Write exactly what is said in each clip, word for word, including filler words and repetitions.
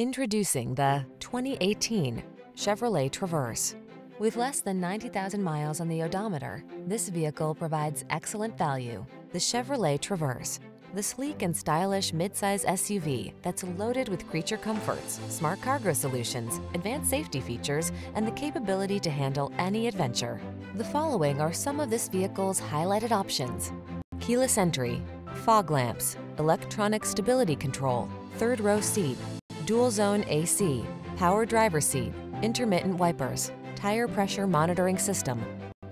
Introducing the twenty eighteen Chevrolet Traverse. With less than ninety thousand miles on the odometer, this vehicle provides excellent value. The Chevrolet Traverse, the sleek and stylish midsize S U V that's loaded with creature comforts, smart cargo solutions, advanced safety features, and the capability to handle any adventure. The following are some of this vehicle's highlighted options: keyless entry, fog lamps, electronic stability control, third row seat, dual zone A C, power driver seat, intermittent wipers, tire pressure monitoring system,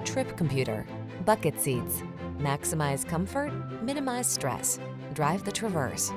trip computer, bucket seats. Maximize comfort, minimize stress. Drive the Traverse.